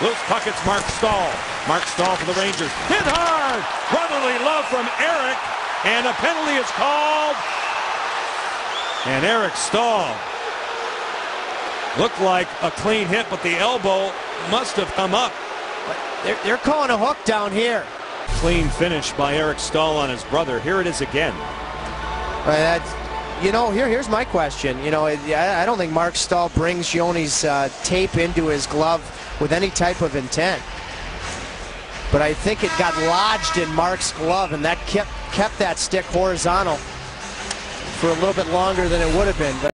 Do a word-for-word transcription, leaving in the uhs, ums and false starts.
Luke Puckets, Marc Staal. Marc Staal for the Rangers. Hit hard! Brotherly love from Eric, and a penalty is called. And Eric Staal looked like a clean hit, but the elbow must have come up. They're, they're calling a hook down here. Clean finish by Eric Staal on his brother. Here it is again. All right, that's, you know, here, here's my question. You know, I, I don't think Marc Staal brings Gione's uh, tape into his glove with any type of intent. But I think it got lodged in Mark's glove, and that kept, kept that stick horizontal for a little bit longer than it would have been. But